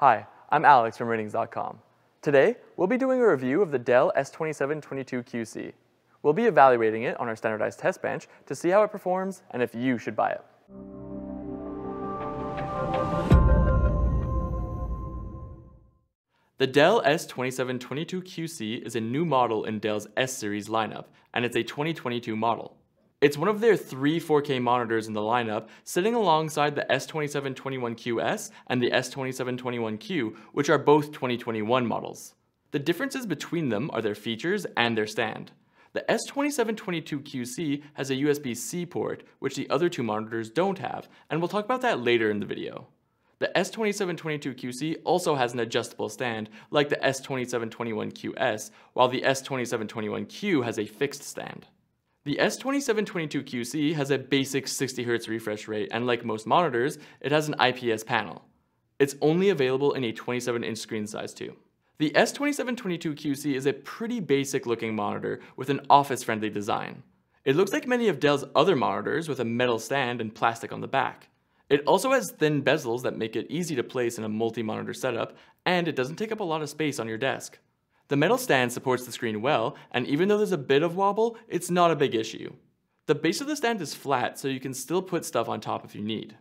Hi, I'm Alex from Rtings.com. Today, we'll be doing a review of the Dell S2722QC. We'll be evaluating it on our standardized test bench to see how it performs and if you should buy it. The Dell S2722QC is a new model in Dell's S-Series lineup, and it's a 2022 model. It's one of their three 4K monitors in the lineup, sitting alongside the S2721QS and the S2721Q, which are both 2021 models. The differences between them are their features and their stand. The S2722QC has a USB-C port, which the other two monitors don't have, and we'll talk about that later in the video. The S2722QC also has an adjustable stand, like the S2721QS, while the S2721Q has a fixed stand. The S2722QC has a basic 60Hz refresh rate, and like most monitors, it has an IPS panel. It's only available in a 27-inch screen size too. The S2722QC is a pretty basic looking monitor with an office-friendly design. It looks like many of Dell's other monitors with a metal stand and plastic on the back. It also has thin bezels that make it easy to place in a multi-monitor setup, and it doesn't take up a lot of space on your desk. The metal stand supports the screen well, and even though there's a bit of wobble, it's not a big issue. The base of the stand is flat, so you can still put stuff on top if you need.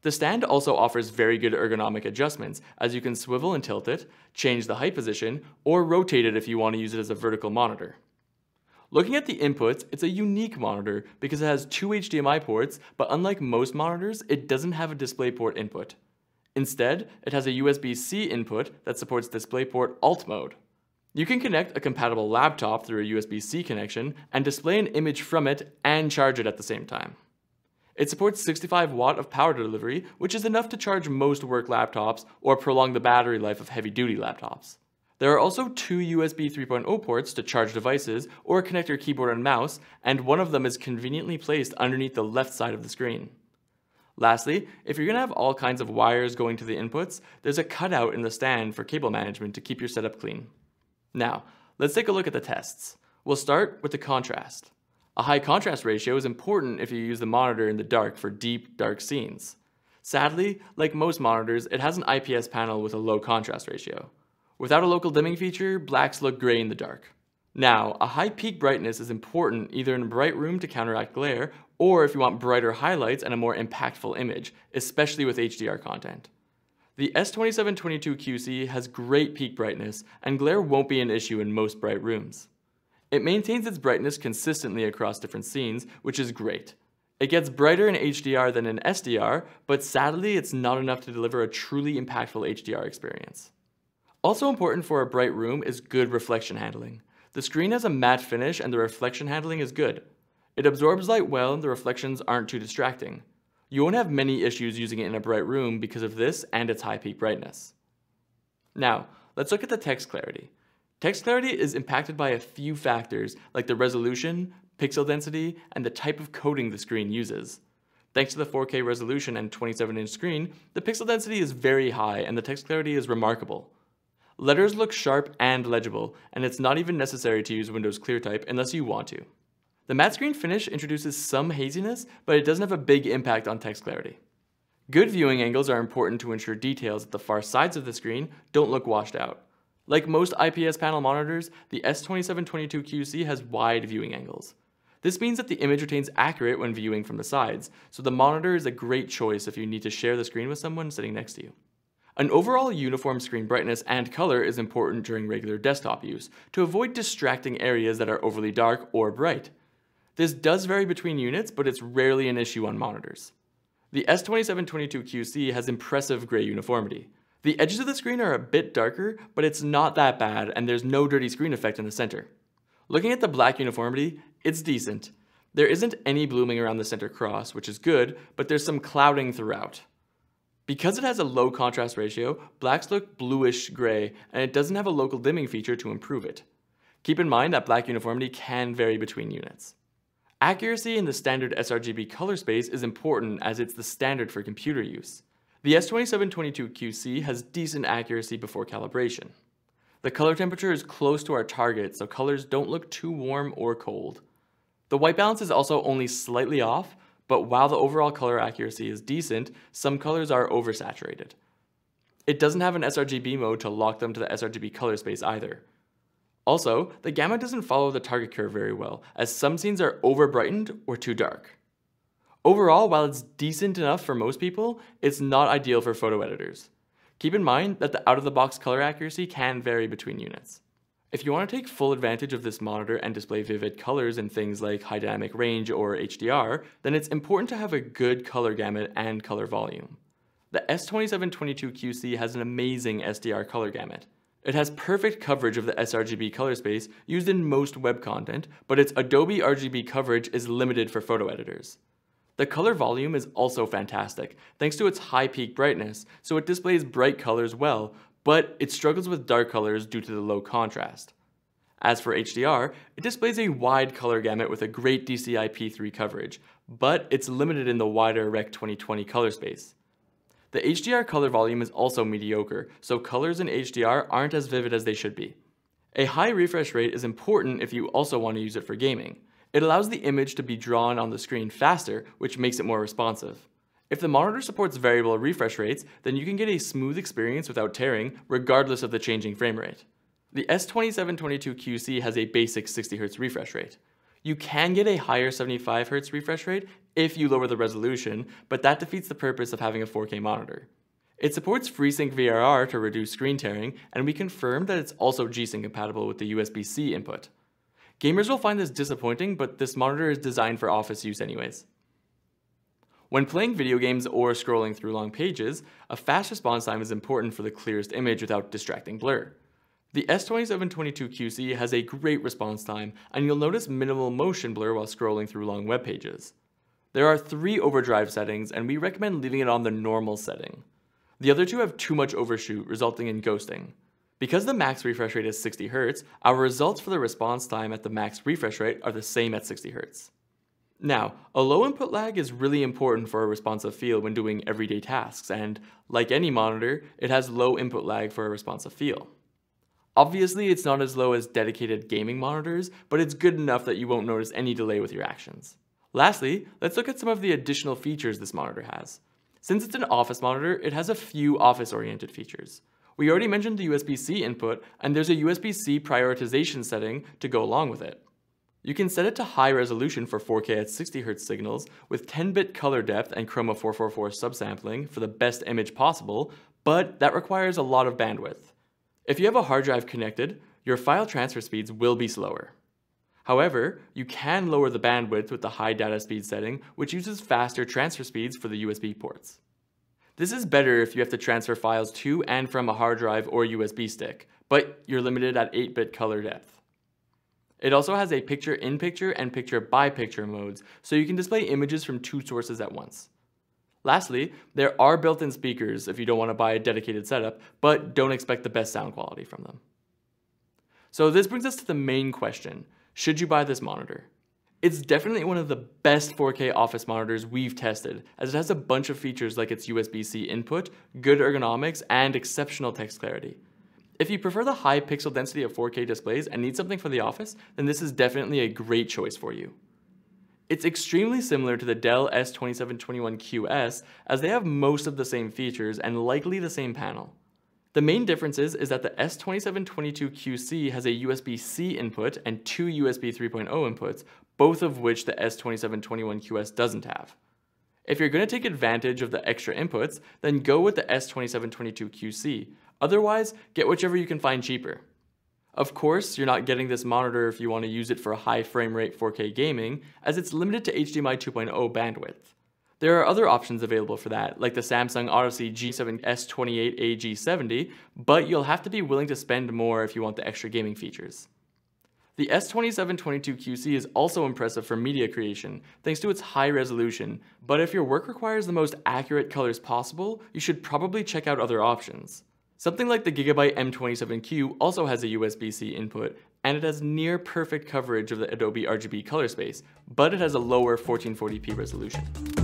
The stand also offers very good ergonomic adjustments, as you can swivel and tilt it, change the height position, or rotate it if you want to use it as a vertical monitor. Looking at the inputs, it's a unique monitor because it has two HDMI ports, but unlike most monitors, it doesn't have a DisplayPort input. Instead, it has a USB-C input that supports DisplayPort Alt mode. You can connect a compatible laptop through a USB-C connection and display an image from it and charge it at the same time. It supports 65 watts of power delivery, which is enough to charge most work laptops or prolong the battery life of heavy-duty laptops. There are also two USB 3.0 ports to charge devices or connect your keyboard and mouse, and one of them is conveniently placed underneath the left side of the screen. Lastly, if you're going to have all kinds of wires going to the inputs, there's a cutout in the stand for cable management to keep your setup clean. Now, let's take a look at the tests. We'll start with the contrast. A high contrast ratio is important if you use the monitor in the dark for deep, dark scenes. Sadly, like most monitors, it has an IPS panel with a low contrast ratio. Without a local dimming feature, blacks look gray in the dark. Now, a high peak brightness is important either in a bright room to counteract glare, or if you want brighter highlights and a more impactful image, especially with HDR content. The S2722QC has great peak brightness, and glare won't be an issue in most bright rooms. It maintains its brightness consistently across different scenes, which is great. It gets brighter in HDR than in SDR, but sadly it's not enough to deliver a truly impactful HDR experience. Also important for a bright room is good reflection handling. The screen has a matte finish and the reflection handling is good. It absorbs light well and the reflections aren't too distracting. You won't have many issues using it in a bright room because of this and its high peak brightness. Now, let's look at the text clarity. Text clarity is impacted by a few factors like the resolution, pixel density, and the type of coding the screen uses. Thanks to the 4K resolution and 27-inch screen, the pixel density is very high and the text clarity is remarkable. Letters look sharp and legible, and it's not even necessary to use Windows ClearType unless you want to. The matte screen finish introduces some haziness, but it doesn't have a big impact on text clarity. Good viewing angles are important to ensure details at the far sides of the screen don't look washed out. Like most IPS panel monitors, the S2722QC has wide viewing angles. This means that the image retains accurate when viewing from the sides, so the monitor is a great choice if you need to share the screen with someone sitting next to you. An overall uniform screen brightness and color is important during regular desktop use, to avoid distracting areas that are overly dark or bright. This does vary between units, but it's rarely an issue on monitors. The S2722QC has impressive gray uniformity. The edges of the screen are a bit darker, but it's not that bad, and there's no dirty screen effect in the center. Looking at the black uniformity, it's decent. There isn't any blooming around the center cross, which is good, but there's some clouding throughout. Because it has a low contrast ratio, blacks look bluish-gray, and it doesn't have a local dimming feature to improve it. Keep in mind that black uniformity can vary between units. Accuracy in the standard sRGB color space is important as it's the standard for computer use. The S2722QC has decent accuracy before calibration. The color temperature is close to our target, so colors don't look too warm or cold. The white balance is also only slightly off, but while the overall color accuracy is decent, some colors are oversaturated. It doesn't have an sRGB mode to lock them to the sRGB color space either. Also, the gamma doesn't follow the target curve very well, as some scenes are over-brightened or too dark. Overall, while it's decent enough for most people, it's not ideal for photo editors. Keep in mind that the out-of-the-box color accuracy can vary between units. If you want to take full advantage of this monitor and display vivid colors in things like high dynamic range or HDR, then it's important to have a good color gamut and color volume. The S2722QC has an amazing SDR color gamut. It has perfect coverage of the sRGB color space used in most web content, but its Adobe RGB coverage is limited for photo editors. The color volume is also fantastic, thanks to its high peak brightness, so it displays bright colors well, but it struggles with dark colors due to the low contrast. As for HDR, it displays a wide color gamut with a great DCI-P3 coverage, but it's limited in the wider Rec 2020 color space. The HDR color volume is also mediocre, so colors in HDR aren't as vivid as they should be. A high refresh rate is important if you also want to use it for gaming. It allows the image to be drawn on the screen faster, which makes it more responsive. If the monitor supports variable refresh rates, then you can get a smooth experience without tearing, regardless of the changing frame rate. The S2722QC has a basic 60Hz refresh rate. You can get a higher 75Hz refresh rate if you lower the resolution, but that defeats the purpose of having a 4K monitor. It supports FreeSync VRR to reduce screen tearing, and we confirmed that it's also G-Sync compatible with the USB-C input. Gamers will find this disappointing, but this monitor is designed for office use anyways. When playing video games or scrolling through long pages, a fast response time is important for the clearest image without distracting blur. The S2722QC has a great response time, and you'll notice minimal motion blur while scrolling through long web pages. There are 3 overdrive settings, and we recommend leaving it on the normal setting. The other 2 have too much overshoot, resulting in ghosting. Because the max refresh rate is 60Hz, our results for the response time at the max refresh rate are the same at 60Hz. Now, a low input lag is really important for a responsive feel when doing everyday tasks, and like any monitor, it has low input lag for a responsive feel. Obviously, it's not as low as dedicated gaming monitors, but it's good enough that you won't notice any delay with your actions. Lastly, let's look at some of the additional features this monitor has. Since it's an office monitor, it has a few office-oriented features. We already mentioned the USB-C input, and there's a USB-C prioritization setting to go along with it. You can set it to high resolution for 4K at 60Hz signals with 10-bit color depth and chroma 444 subsampling for the best image possible, but that requires a lot of bandwidth. If you have a hard drive connected, your file transfer speeds will be slower. However, you can lower the bandwidth with the high data speed setting, which uses faster transfer speeds for the USB ports. This is better if you have to transfer files to and from a hard drive or USB stick, but you're limited at 8-bit color depth. It also has a picture-in-picture and picture-by-picture modes, so you can display images from 2 sources at once. Lastly, there are built-in speakers if you don't want to buy a dedicated setup, but don't expect the best sound quality from them. So this brings us to the main question: should you buy this monitor? It's definitely one of the best 4K office monitors we've tested, as it has a bunch of features like its USB-C input, good ergonomics, and exceptional text clarity. If you prefer the high pixel density of 4K displays and need something for the office, then this is definitely a great choice for you. It's extremely similar to the Dell S2721QS, as they have most of the same features and likely the same panel. The main differences is that the S2722QC has a USB-C input and 2 USB 3.0 inputs, both of which the S2721QS doesn't have. If you're going to take advantage of the extra inputs, then go with the S2722QC, otherwise get whichever you can find cheaper. Of course, you're not getting this monitor if you want to use it for a high frame rate 4K gaming, as it's limited to HDMI 2.0 bandwidth. There are other options available for that, like the Samsung Odyssey G7 S28AG70, but you'll have to be willing to spend more if you want the extra gaming features. The S2722QC is also impressive for media creation, thanks to its high resolution, but if your work requires the most accurate colors possible, you should probably check out other options. Something like the Gigabyte M27Q also has a USB-C input, and it has near-perfect coverage of the Adobe RGB color space, but it has a lower 1440p resolution.